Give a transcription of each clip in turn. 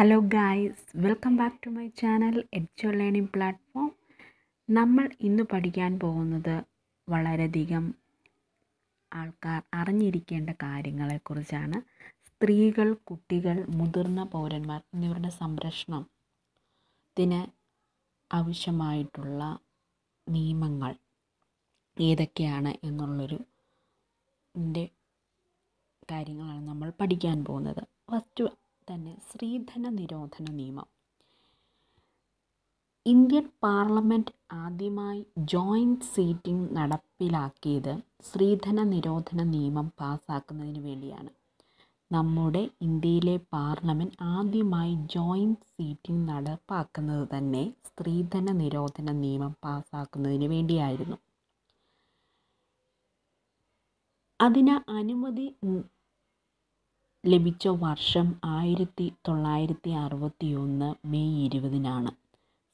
Hello guys, welcome back to my channel എഡ്ജോ learning platform. നമ്മൾ ഇന്ന് പഠിക്കാൻ പോകുന്നത് വളരെയധികം ആൾക്കാർ അറിഞ്ഞിരിക്കേണ്ട കാര്യങ്ങളെക്കുറിച്ചാണ്. സ്ത്രീകൾ, കുട്ടികൾ, മുതിർന്ന പൗരന്മാർ എന്നിവരുടെ സംരക്ഷണത്തിന് ആവശ്യമായിട്ടുള്ള നിയമങ്ങൾ ഏതൊക്കെയാണ് എന്നുള്ളൊരു കാര്യങ്ങളാണ് നമ്മൾ പഠിക്കാൻ പോകുന്നത്. ഫസ്റ്റ് തന്നെ സ്ത്രീധന നിരോധന നിയമം. ഇന്ത്യൻ പാർലമെൻറ്റ് ആദ്യമായി ജോയിൻ്റ് സീറ്റിംഗ് നടപ്പിലാക്കിയത് സ്ത്രീധന നിരോധന നിയമം പാസ്സാക്കുന്നതിന് വേണ്ടിയാണ്. നമ്മുടെ ഇന്ത്യയിലെ പാർലമെൻറ്റ് ആദ്യമായി ജോയിൻ്റ് സീറ്റിംഗ് നടപ്പാക്കുന്നത് തന്നെ സ്ത്രീധന നിരോധന നിയമം പാസ്സാക്കുന്നതിന് വേണ്ടിയായിരുന്നു. അതിന് അനുമതി ലഭിച്ച വർഷം 1961 മെയ് 20-നാണ്.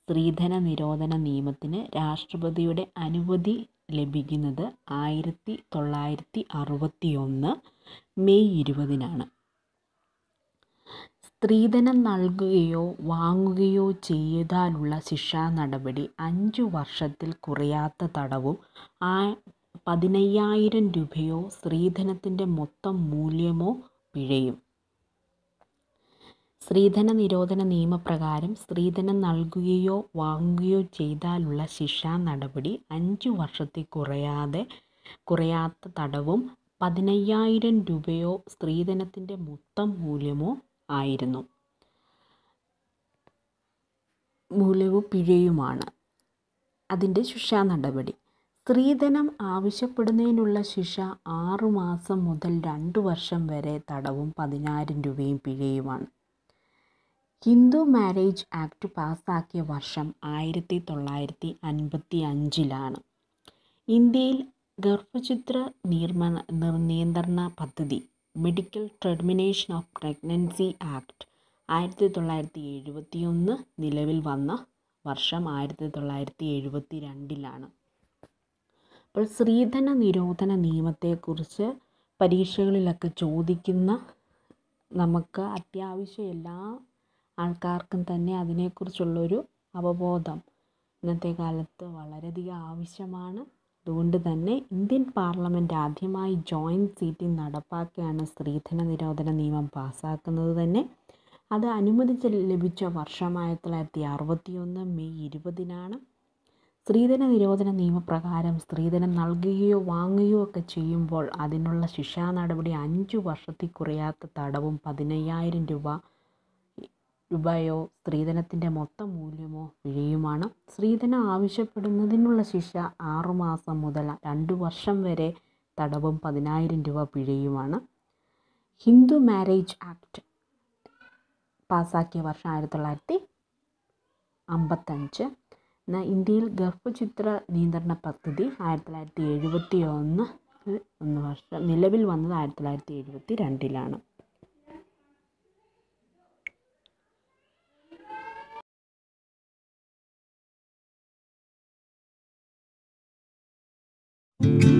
സ്ത്രീധന നിരോധന നിയമത്തിന് രാഷ്ട്രപതിയുടെ അനുമതി ലഭിക്കുന്നത് 1961 മെയ് 20-നാണ്. സ്ത്രീധനം നൽകുകയോ വാങ്ങുകയോ ചെയ്താലുള്ള ശിക്ഷാ നടപടി 5 വർഷത്തിൽ കുറയാത്ത തടവും 15,000 രൂപയോ സ്ത്രീധനത്തിൻ്റെ മൊത്തം മൂല്യമോ പിഴയും. സ്ത്രീധന നിരോധന നിയമപ്രകാരം സ്ത്രീധനം നൽകുകയോ വാങ്ങുകയോ ചെയ്താലുള്ള ശിക്ഷാ നടപടി 5 വർഷത്തിൽ കുറയാത്ത തടവും 15,000 രൂപയോ സ്ത്രീധനത്തിൻ്റെ മൊത്തം മൂല്യമോ പിഴയുമാണ് അതിൻ്റെ ശിക്ഷാ നടപടി. സ്ത്രീധനം ആവശ്യപ്പെടുന്നതിനുള്ള ശിക്ഷ 6 മാസം മുതൽ 2 വർഷം വരെ തടവും 10,000 രൂപയും പിഴയുമാണ്. ഹിന്ദു മാരേജ് ആക്ട് പാസ്സാക്കിയ വർഷം 1955-ലാണ്. ഇന്ത്യയിൽ ഗർഭഛിദ്ര നിയന്ത്രണ പദ്ധതി, medical termination of pregnancy act 1971 നിലവിൽ വന്ന വർഷം 1972-ലാണ്. അപ്പോൾ സ്ത്രീധന നിരോധന നിയമത്തെക്കുറിച്ച് പരീക്ഷകളിലൊക്കെ ചോദിക്കുന്ന, നമുക്ക് അത്യാവശ്യം എല്ലാ ആൾക്കാർക്കും തന്നെ അതിനെക്കുറിച്ചുള്ളൊരു അവബോധം ഇന്നത്തെ കാലത്ത് വളരെയധികം ആവശ്യമാണ്. അതുകൊണ്ട് തന്നെ ഇന്ത്യൻ പാർലമെൻറ്റ് ആദ്യമായി ജോയിൻ്റ് സീറ്റിംഗ് നടപ്പാക്കിയാണ് സ്ത്രീധന നിരോധന നിയമം പാസ്സാക്കുന്നത് തന്നെ. അത് അനുമതി ലഭിച്ച വർഷം 1961 മെയ് 20-നാണ്. സ്ത്രീധന നിരോധന നിയമപ്രകാരം സ്ത്രീധനം നൽകുകയോ വാങ്ങുകയോ ഒക്കെ ചെയ്യുമ്പോൾ അതിനുള്ള ശിക്ഷാ നടപടി 5 വർഷത്തിൽ കുറയാത്ത തടവും 15,000 രൂപയോ സ്ത്രീധനത്തിൻ്റെ മൊത്തം മൂല്യമോ പിഴയുമാണ്. സ്ത്രീധനം ആവശ്യപ്പെടുന്നതിനുള്ള ശിക്ഷ 6 മാസം മുതൽ 2 വർഷം വരെ തടവും 10,000 രൂപ പിഴയുമാണ്. ഹിന്ദു മാരേജ് ആക്ട് പാസ്സാക്കിയ വർഷം 1955. ഇന്ത്യയിൽ ഗർഭഛിദ്ര നിയന്ത്രണ പദ്ധതി 1971 നിലവിൽ വന്നത് 1972-ലാണ്.